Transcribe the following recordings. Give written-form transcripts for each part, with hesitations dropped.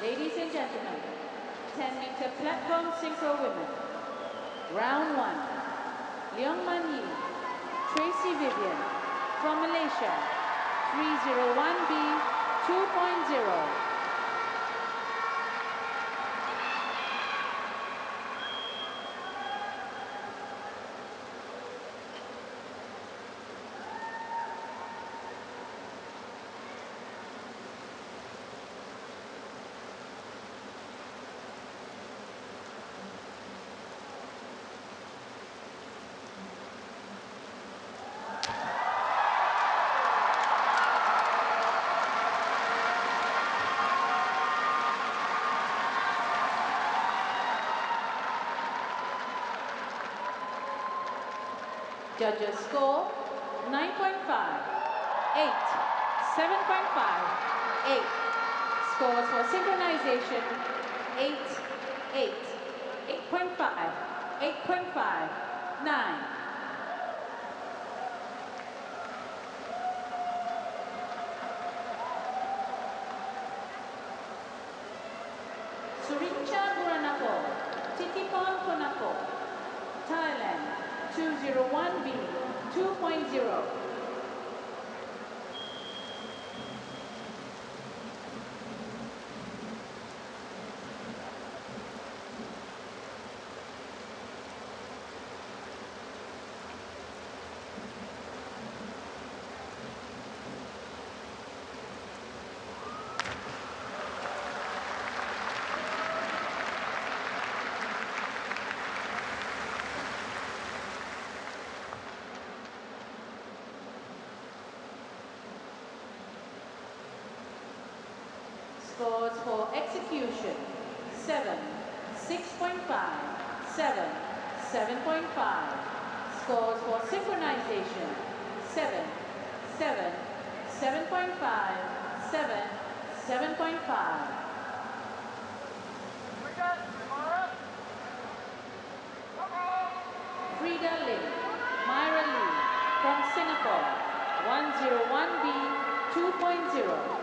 Ladies and gentlemen, 10-meter platform synchro women. Round 1. Leong Mun Yee, Traisy Vivien from Malaysia, 301B 2.0. Judges score 9.5, 8, 7.5, 8. Scores for synchronization 8, 8, 8.5, 8.5, 9. Surincha Booranapol, Titiporn Tanapho, Thailand. 201B 2.0. Scores for execution 7, 6.5, 7, 7.5. Scores for synchronization 7, 7, 7.5, 7, 7.5. Freida Lim, Myra Lee from Singapore, 101B 2.0.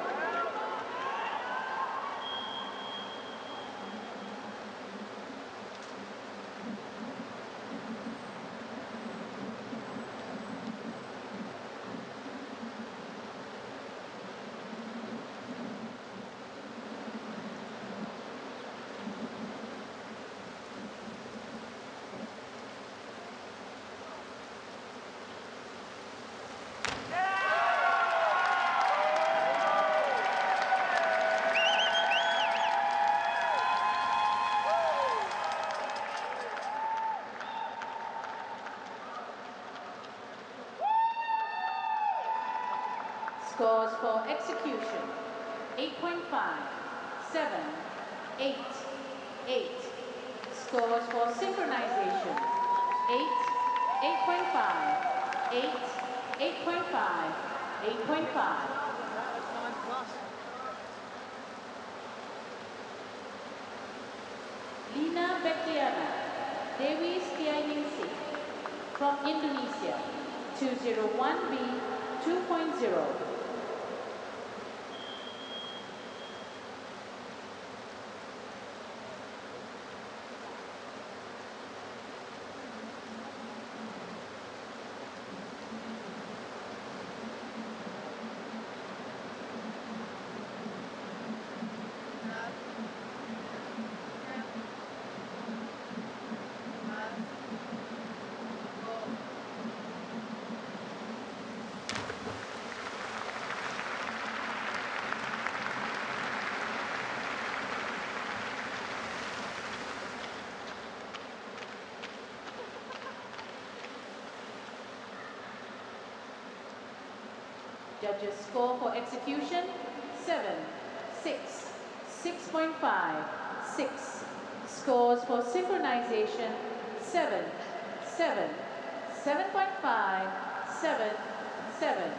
Scores for execution 8.5, 7, 8, 8. Scores for synchronization 8, 8.5, 8, 8.5, 8.5. Dina Petriani, Davis Dianese from Indonesia, 201B 2.0. Judges score for execution 7, 6, 6.5, 6. Scores for synchronization 7, 7, 7.5, 7, 7.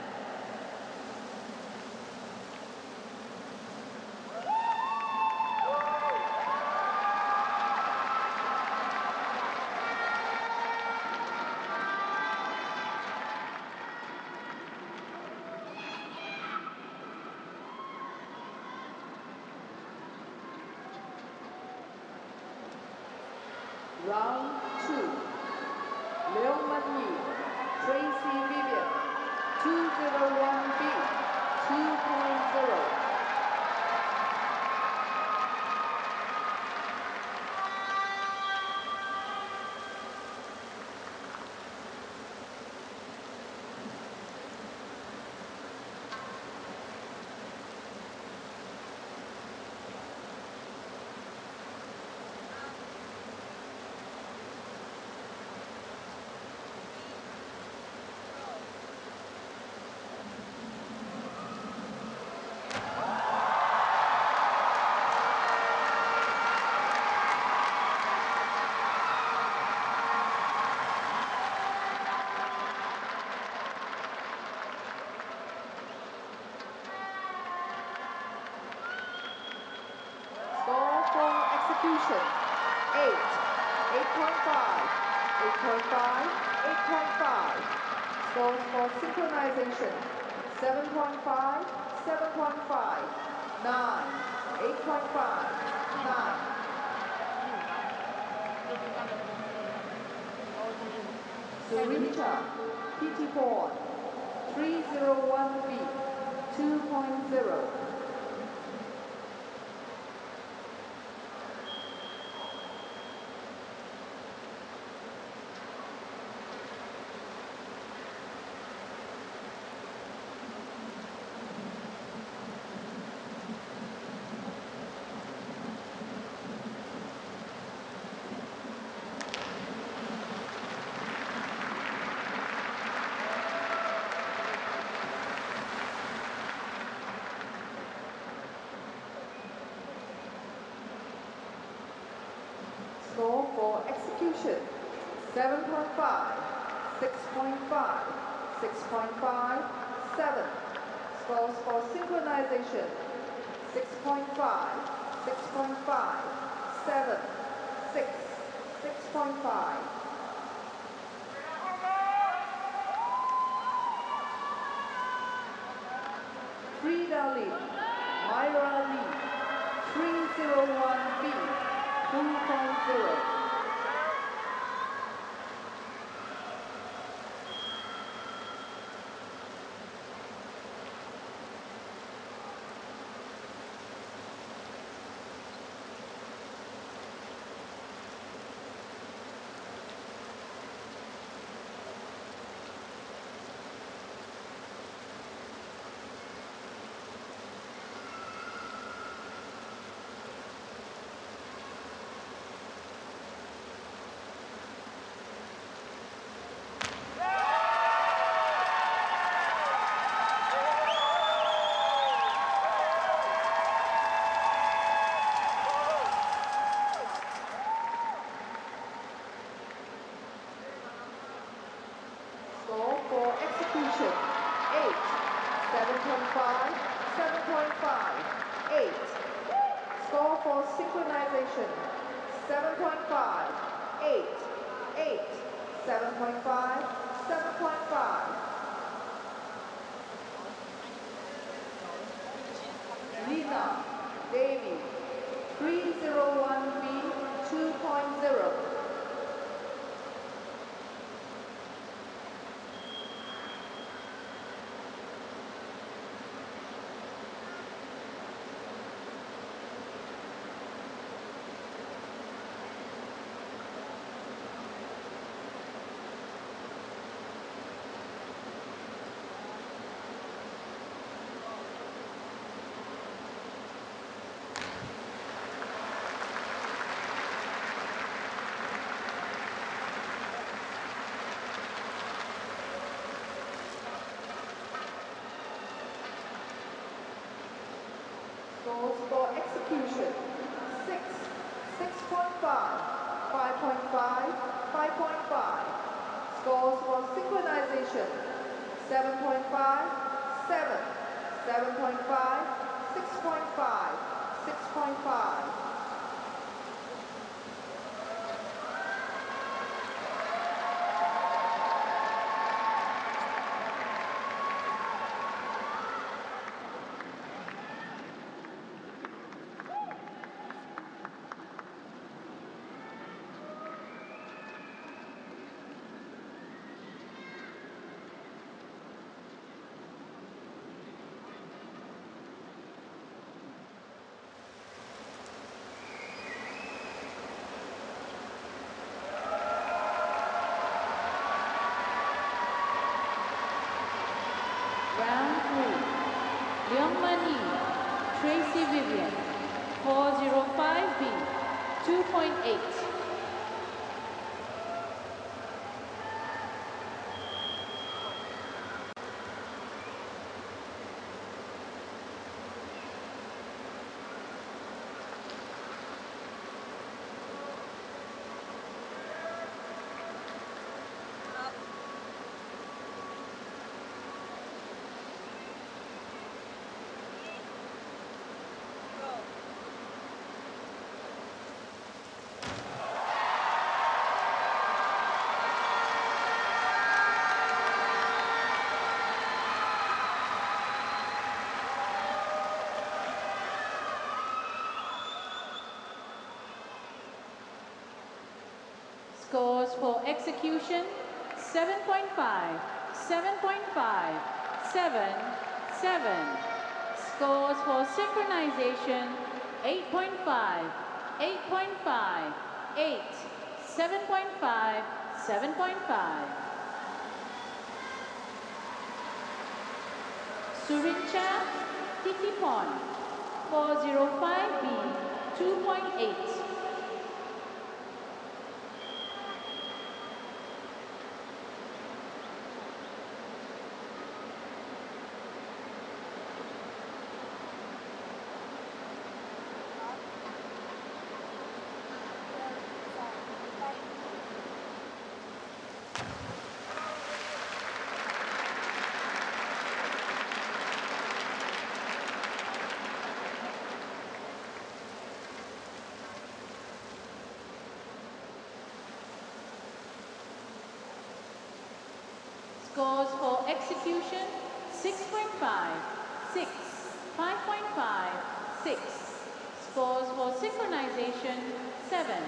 Round 2. Leong Mun Yee, Traisy Vivien, 201B, 2.0. Execution, 8.5, 8.5, 8.5. Scores for synchronization, 7.5, 7.5, 9, 8.5, 9. Surincha, Titiporn, 301B, 2.0. Score for execution, 7.5, 6.5, 6.5, 7. Scores for synchronization, 6.5, 6.5, 7, 6, 6.5. Freida Lim, Myra Lee, 301B. 2.0. For execution, 8, 7.5, 7.5, 8. Score for synchronization, 7.5, 8, 8, 7.5, 7.5. Lina, Davis, 301B, 2.0. Scores for execution, 6, 6.5, 5.5, 5.5. Scores for synchronization, 7.5, 7, 7.5, 6.5, 6.5. Tukiet, 405B, 2.8. Scores for execution, 7.5, 7.5, 7, 7. Scores for synchronization, 8.5, 8.5, 8, 7.5, 7.5. Surincha, Titiporn, 405B, 2.8. Scores for execution, 6.5, 6, 5.5, 6. Scores for synchronization, 7,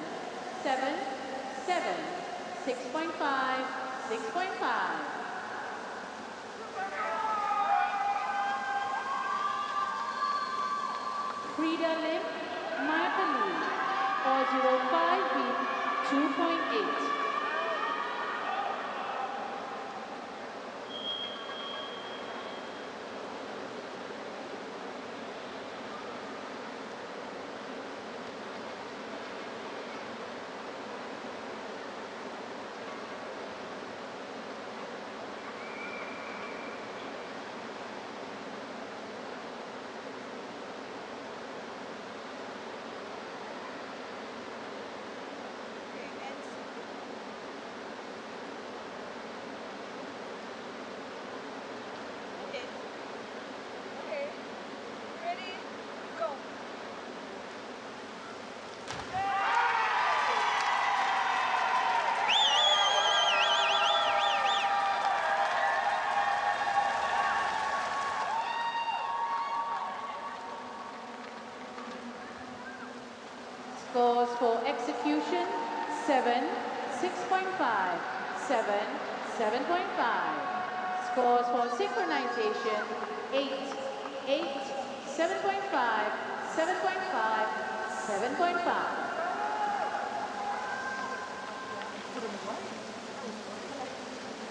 7, 7, 6.5, 6.5. Freida Lim, Myra Lee, 405B, 2.8. Scores for execution, 7, 6.5, 7, 7.5. Scores for synchronization, 8, 8, 7.5, 7.5, 7.5.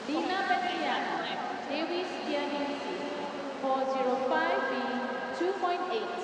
Dina Petriani, Davis Dianese, 405B, 2.8.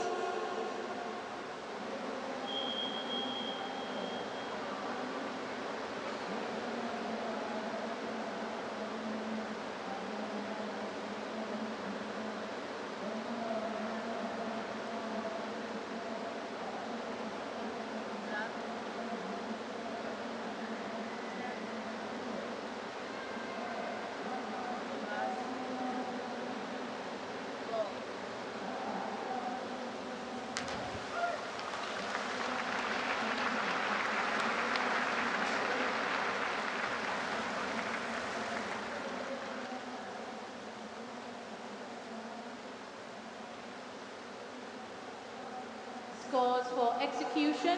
Scores for execution,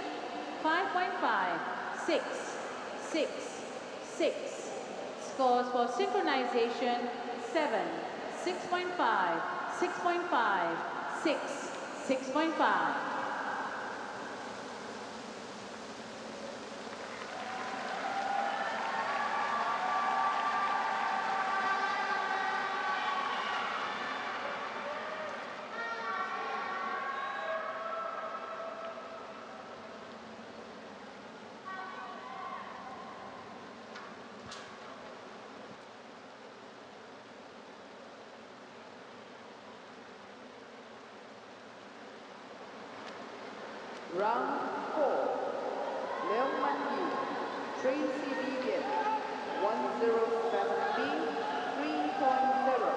5.5, 6, 6, 6. Scores for synchronization, 7, 6.5, 6.5, 6, 6.5. Round 4, Leong Mun Yee, Traisy Vivien, 1:07B, 3.0.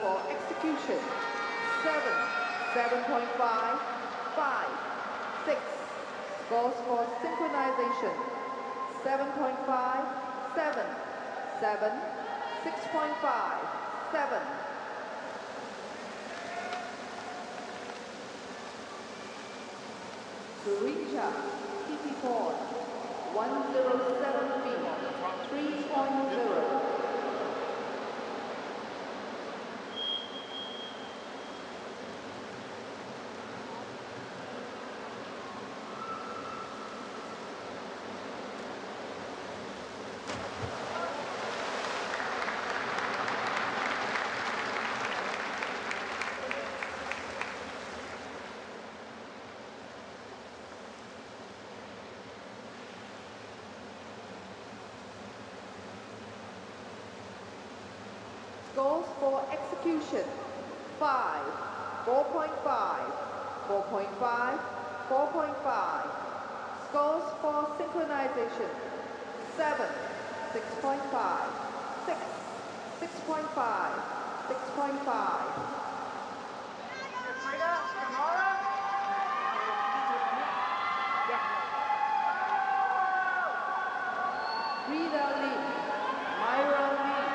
For execution, 7, 7.5, 5, 6. Goals for synchronization, 7.5, 7, 7, 6.5, 7. Surincha, Titiporn, 1:07B, 3.0. Goals for execution, 5, 4.5, 4.5, 4.5. Scores for synchronization, 7, 6.5, 6, 6.5, 6.5. Freida Lim, Myra Lee,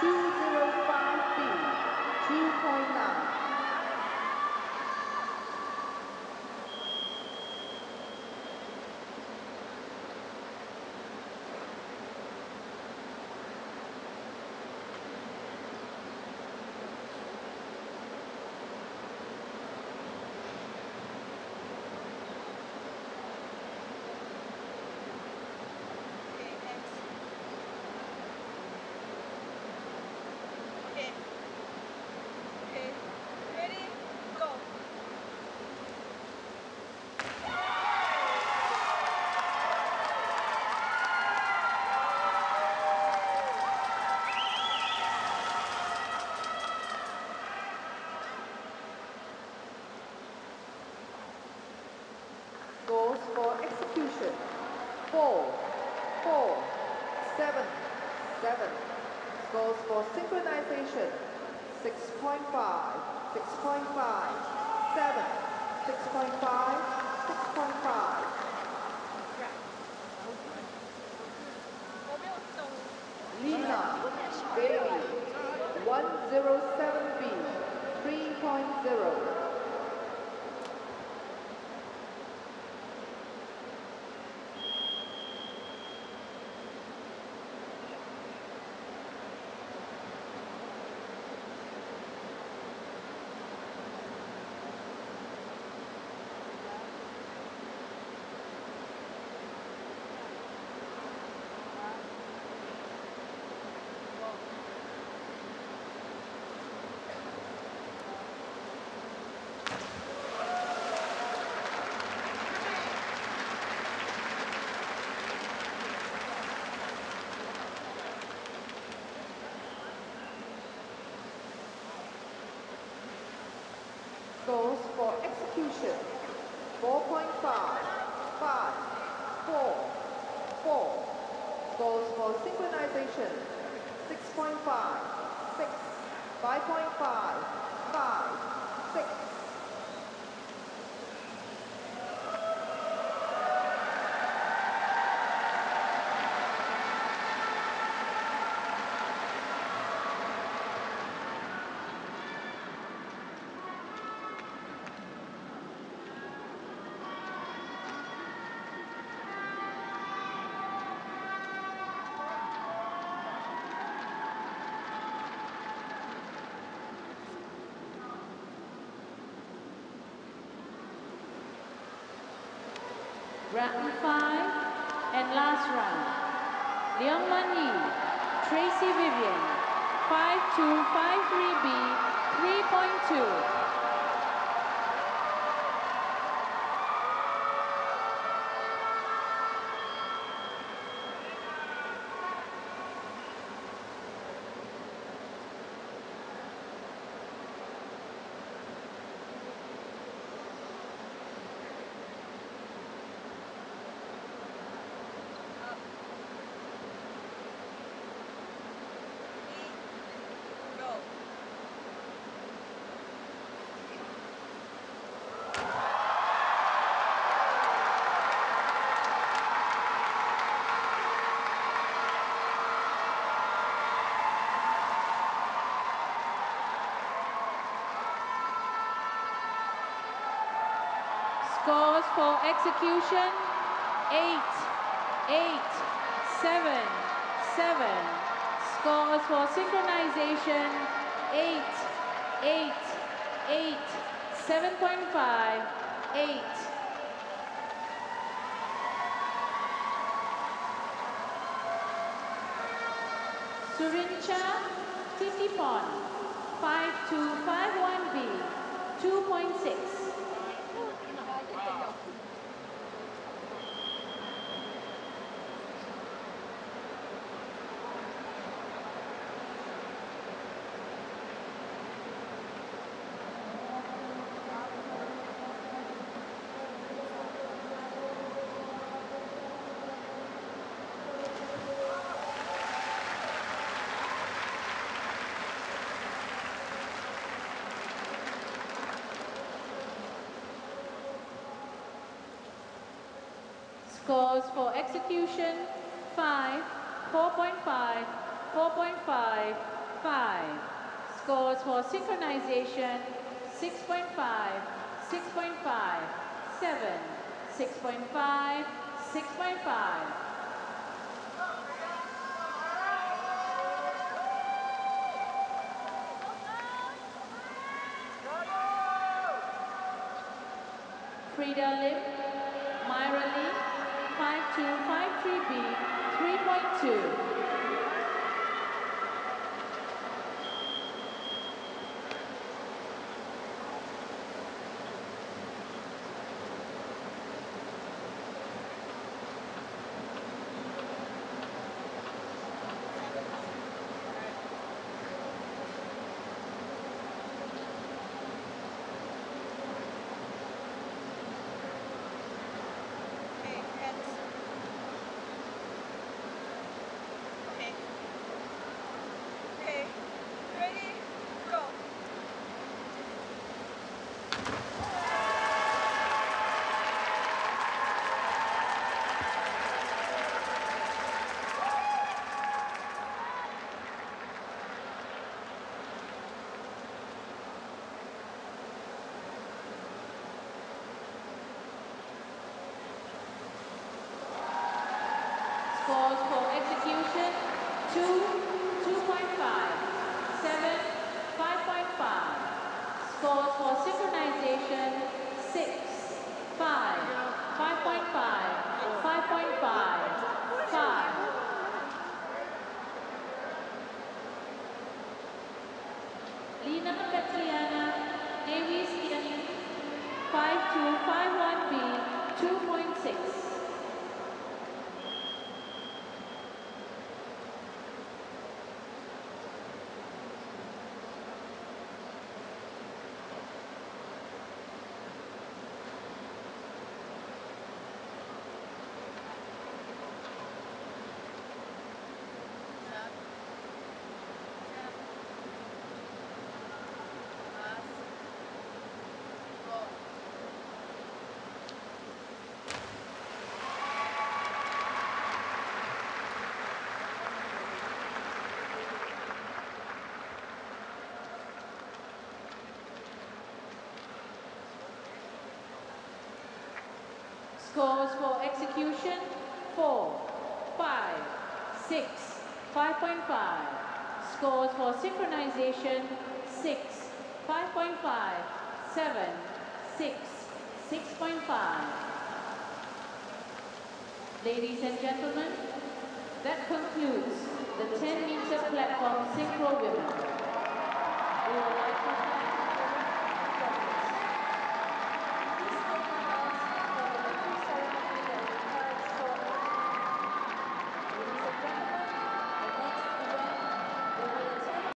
2:05B, 2.9. Goals for execution, 4, 4, 7, 7. Goals for synchronization, 6.5, 6.5, 7, 6.5, 6.5. Linar Betliana, 1:07B, 3.0. Goals for execution, 4.5, 5, 4, 4. Goals for synchronization, 6.5, 6, 5.5, 5, 6. round 5 and last round. Leong Mun Yee, Traisy Vivien, 5253B, 3.2. Scores for execution, 8, 8, 7, 7. Scores for synchronization, 8, 8, 8, 7.5, 8. Surincha, Titiporn, 5251B, 2.6. Scores for execution, 5, 4.5, 4.5, 5. Scores for synchronization, 6.5, 6.5, 7, 6.5, 6.5. Freida Lim, Myra Lee, 5253B, 3.2. Scores for execution, 2, 2.5, 7, 5.5. Scores for synchronization, 6, 5, 5.5, 5.5, 5. Dina Petriani, Davis Dianese, 5251B, 2.6. Scores for execution, 4, 5, 6, 5.5. Scores for synchronization, 6, 5.5, 7, 6, 6.5. Ladies and gentlemen, that concludes the 10-meter platform synchro women. We would like to thank